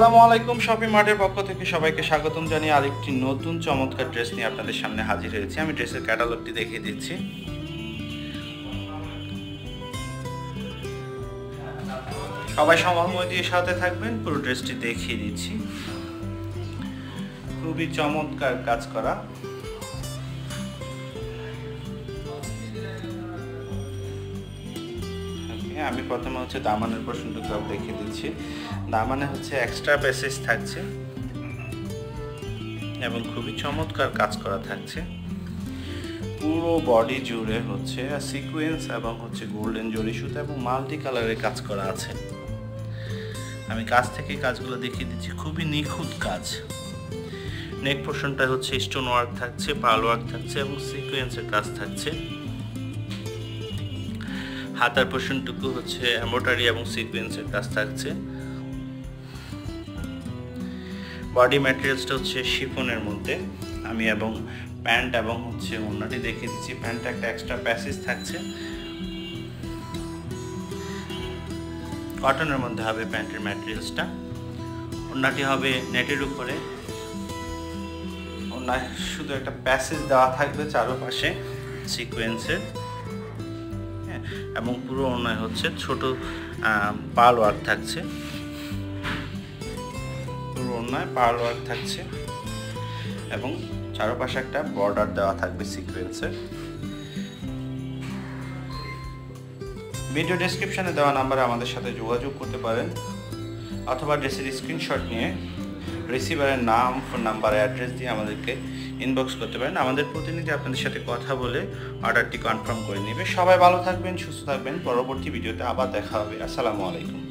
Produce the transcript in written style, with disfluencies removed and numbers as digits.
আসসালামু আলাইকুম, শপিমার্টের পক্ষ থেকে সবাইকে স্বাগতম জানিয়ে আরেকটি নতুন চমৎকার ড্রেস নিয়ে আপনাদের সামনে হাজির হয়েছি। আমি ড্রেসের ক্যাটালগটি দেখিয়ে দিচ্ছি। সবাই সময় দিয়ে সাথে থাকবেন, পুরো ড্রেসটি দেখিয়ে দিচ্ছি। খুবই চমৎকার কাজ করা, আমি প্রথমে হচ্ছে দামানের পোরশনটুকু দেখিয়ে দিচ্ছি। দামানে হচ্ছে এক্সট্রা প্যাসেজ থাকছে এবং খুবই চমৎকার কাজ করা থাকছে। পুরো বডি জুড়ে হচ্ছে সিকোয়েন্স এবং হচ্ছে গোল্ডেন জরি সুতা এবং মাল্টি কালারের কাজ করা আছে। আমি কাছ থেকে কাজগুলো দেখিয়ে দিচ্ছি, খুবই নিখুঁত কাজ। নেক পোরশনটা হচ্ছে স্টোন ওয়ার্ক থাকছে, পার্ল ওয়ার্ক থাকছে এবং সিকোয়েন্সের কাজ থাকছে। হাতার পোরশনটুকু হচ্ছে এমব্রয়ডারি এবং সিকোয়েন্সের কাজ থাকছে। বডি ম্যাটেরিয়ালসটা হচ্ছে শিফনের মধ্যে। আমি এবং প্যান্ট এবং হচ্ছে ওড়নাটি দেখিয়ে দিচ্ছি। প্যান্টটা একটা এক্সট্রা প্যাসেজ থাকছে, কটনের মধ্যে হবে প্যান্টের ম্যাটেরিয়ালসটা। ওড়নাটি হবে নেটের উপরে, ওড়নায় শুধু একটা প্যাসেজ দেওয়া থাকবে চারোপাশে সিকোয়েন্সের এবং পুরো ওড়নায় হচ্ছে ছোট পার্ল ওয়ার্ক থাকছে। পুরো ওড়নায় পার্ল ওয়ার্ক থাকছে এবং চারপাশে একটা বর্ডার দেওয়া থাকবে সিকোয়েন্সের। ভিডিও ডেসক্রিপশনে দেওয়া নাম্বারে আমাদের সাথে যোগাযোগ করতে পারেন অথবা ড্রেসের স্ক্রিনশট নিয়ে রিসিভারের নাম, ফোন নাম্বার, অ্যাড্রেস দিয়ে আমাদেরকে ইনবক্স করতে পারেন। আমাদের প্রতিনিধি আপনাদের সাথে কথা বলে অর্ডারটি কনফার্ম করে নেবে। সবাই ভালো থাকবেন, সুস্থ থাকবেন। পরবর্তী ভিডিওতে আবার দেখা হবে। আসসালামু আলাইকুম।